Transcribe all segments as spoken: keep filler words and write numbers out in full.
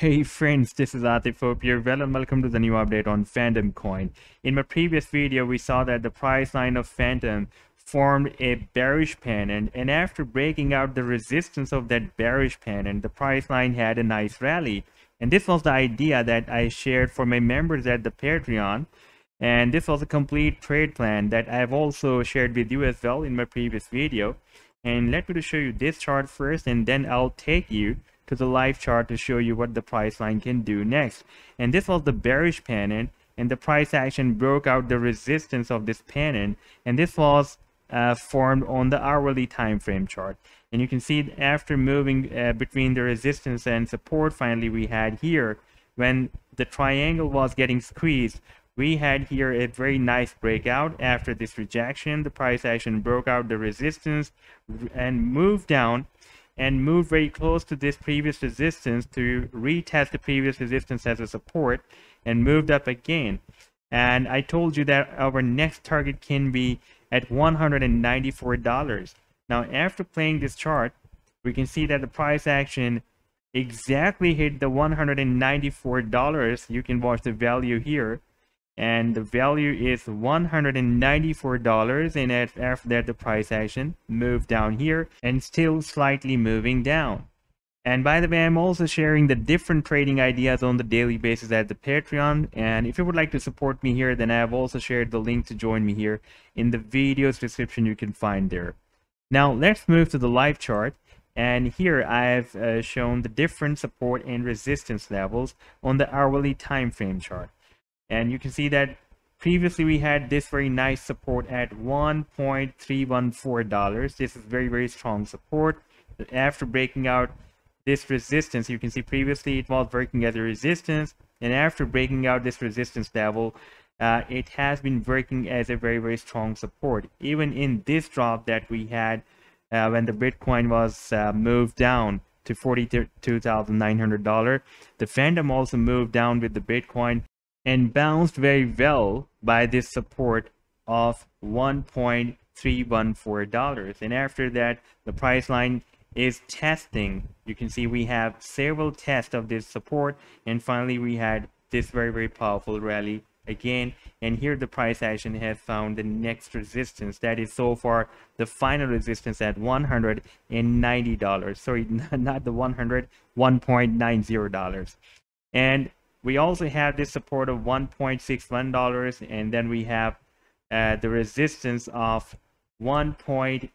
Hey friends, this is Atiphopier. Well, and welcome to the new update on Fantom Coin. In my previous video, we saw that the price line of Fantom formed a bearish pan, and, and after breaking out the resistance of that bearish pan, and the price line had a nice rally. And this was the idea that I shared for my members at the Patreon. And this was a complete trade plan that I've also shared with you as well in my previous video. And let me to show you this chart first, and then I'll take you to the live chart to show you what the price line can do next. And this was the bearish pennant, and the price action broke out the resistance of this pennant, and this was uh, formed on the hourly time frame chart. And you can see after moving uh, between the resistance and support, finally we had here, when the triangle was getting squeezed, we had here a very nice breakout. After this rejection, the price action broke out the resistance and moved down, and move very close to this previous resistance to retest the previous resistance as a support, and moved up again. And I told you that our next target can be at one hundred ninety-four dollars. Now, after playing this chart, we can see that the price action exactly hit the one hundred ninety-four dollars. You can watch the value here, and the value is one hundred ninety-four dollars, and after that the price action moved down here and still slightly moving down. And by the way, I'm also sharing the different trading ideas on the daily basis at the Patreon, and if you would like to support me here, then I have also shared the link to join me here in the video's description. You can find there. Now let's move to the live chart, and here I have uh, shown the different support and resistance levels on the hourly time frame chart. And you can see that previously we had this very nice support at one point three one four dollars. This is very, very strong support. But after breaking out this resistance, you can see previously it was working as a resistance, and after breaking out this resistance level, uh, it has been working as a very, very strong support. Even in this drop that we had uh, when the Bitcoin was uh, moved down to forty-two thousand nine hundred dollars, the Fantom also moved down with the Bitcoin and bounced very well by this support of one point three one four dollars. And after that, the price line is testing. You can see we have several tests of this support, and finally we had this very, very powerful rally again. And here the price action has found the next resistance, that is so far the final resistance at one hundred ninety dollars. Sorry, not the one hundred, one point nine zero dollars. And we also have this support of one point six one dollars, and then we have uh, the resistance of one point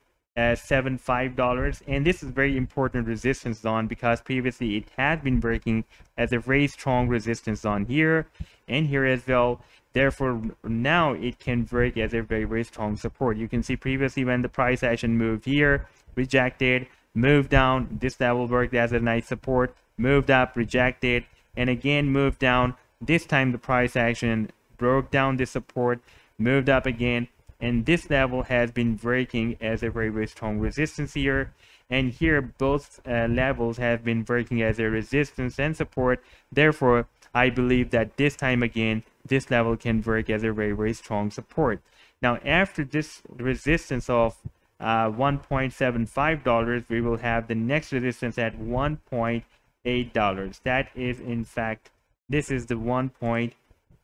seven five dollars. And this is very important resistance zone, because previously it had been breaking as a very strong resistance zone here and here as well. Therefore, now it can break as a very, very strong support. You can see previously when the price action moved here, rejected, moved down, this level worked as a nice support, moved up, rejected, and again moved down. This time the price action broke down this support, moved up again, and this level has been breaking as a very, very strong resistance here. And here both uh, levels have been breaking as a resistance and support. Therefore, I believe that this time again this level can work as a very, very strong support. Now after this resistance of uh, one point seven five dollars, we will have the next resistance at one point eight dollars. That is, in fact, this is the one point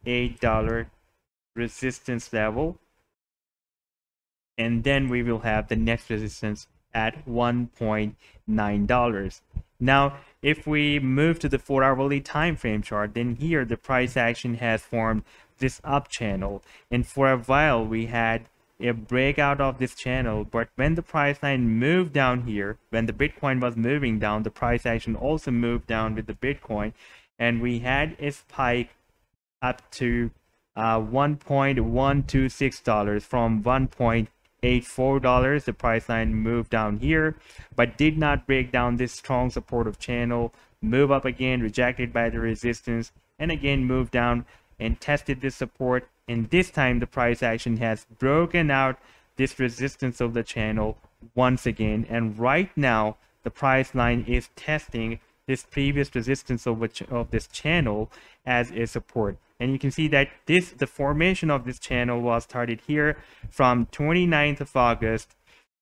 eight dollar resistance level, and then we will have the next resistance at one point nine dollars. Now if we move to the four hourly time frame chart, then here the price action has formed this up channel, and for a while we had a breakout of this channel. But when the price line moved down here, when the Bitcoin was moving down, the price action also moved down with the Bitcoin, and we had a spike up to uh, one point one two six dollars from one point eight four dollars. The price line moved down here but did not break down this strong supportive channel, move up again, rejected by the resistance, and again moved down and tested this support. And this time the price action has broken out this resistance of the channel once again, and right now the price line is testing this previous resistance of, which, of this channel as a support. And you can see that this the formation of this channel was started here from twenty-ninth of August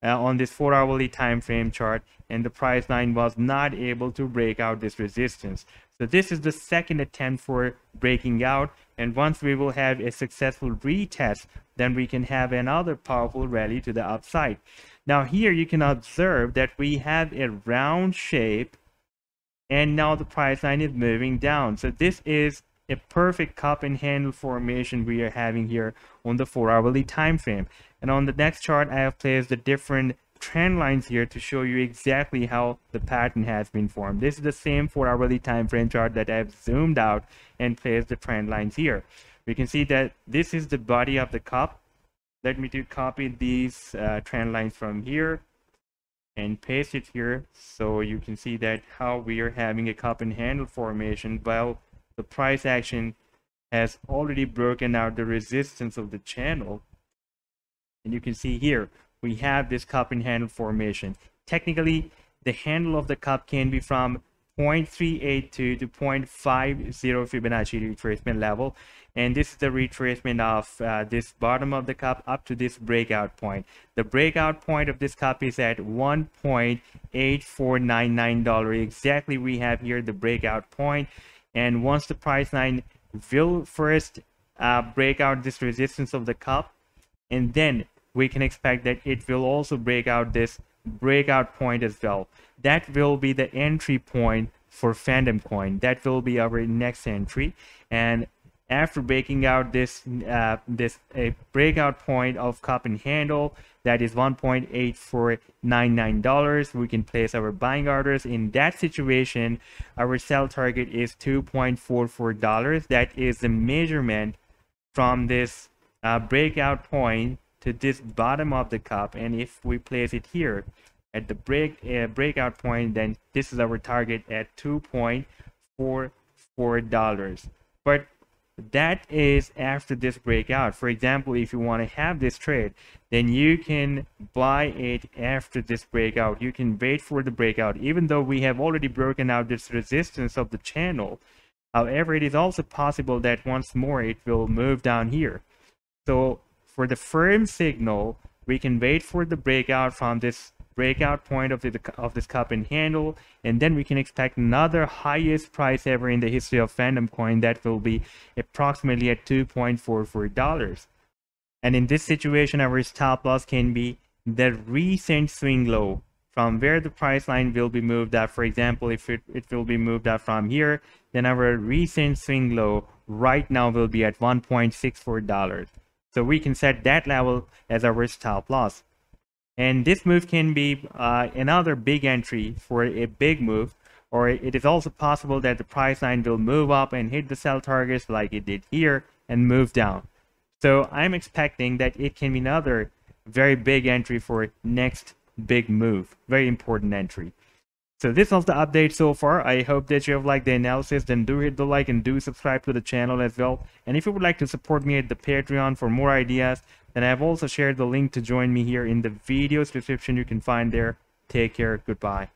uh, on this four hourly time frame chart, and the price line was not able to break out this resistance. So this is the second attempt for breaking out, and once we will have a successful retest, then we can have another powerful rally to the upside. Now here you can observe that we have a round shape, and now the price line is moving down. So this is a perfect cup and handle formation we are having here on the four hourly time frame. And on the next chart, I have placed the different trend lines here to show you exactly how the pattern has been formed. This is the same four hourly time frame chart that I've zoomed out and placed the trend lines here. We can see that this is the body of the cup. Let me do copy these uh, trend lines from here and paste it here, so you can see that how we are having a cup and handle formation. Well, the price action has already broken out the resistance of the channel, and you can see here we have this cup and handle formation. Technically, the handle of the cup can be from zero point three eight two to zero point five zero Fibonacci retracement level, and this is the retracement of uh, this bottom of the cup up to this breakout point. The breakout point of this cup is at one point eight four nine nine dollars. Exactly, we have here the breakout point, and once the price line will first uh, break out this resistance of the cup, and then we can expect that it will also break out this breakout point as well. That will be the entry point for Fantom Coin. That will be our next entry, and after breaking out this uh, this a breakout point of cup and handle, that is one point eight four nine nine dollars, we can place our buying orders. In that situation, our sell target is two point four four dollars. That is the measurement from this uh, breakout point to this bottom of the cup, and if we place it here at the break uh, breakout point, then this is our target at two point four four dollars. But that is after this breakout. For example, if you want to have this trade, then you can buy it after this breakout. You can wait for the breakout, even though we have already broken out this resistance of the channel. However, it is also possible that once more it will move down here. So for the firm signal, we can wait for the breakout from this breakout point of the of this cup and handle, and then we can expect another highest price ever in the history of Fantom Coin. That will be approximately at two point four four dollars. And in this situation, our stop loss can be the recent swing low from where the price line will be moved up. For example, if it, it will be moved up from here, then our recent swing low right now will be at one point six four dollars. So we can set that level as our stop loss. And this move can be uh, another big entry for a big move, or it is also possible that the price line will move up and hit the sell targets like it did here and move down. So I'm expecting that it can be another very big entry for next big move, very important entry. So this was the update so far. I hope that you have liked the analysis. Then do hit the like and do subscribe to the channel as well. And if you would like to support me at the Patreon for more ideas, then I have also shared the link to join me here in the video's description. You can find there. Take care. Goodbye.